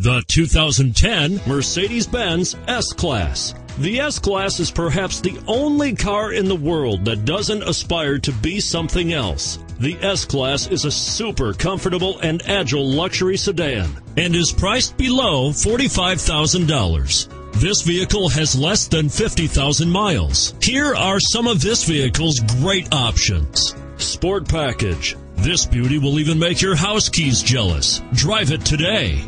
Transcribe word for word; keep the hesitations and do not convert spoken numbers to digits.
The two thousand ten Mercedes-Benz S-Class. The S-Class is perhaps the only car in the world that doesn't aspire to be something else. The S-Class is a super comfortable and agile luxury sedan and is priced below forty-five thousand dollars. This vehicle has less than fifty thousand miles. Here are some of this vehicle's great options. Sport package. This beauty will even make your house keys jealous. Drive it today.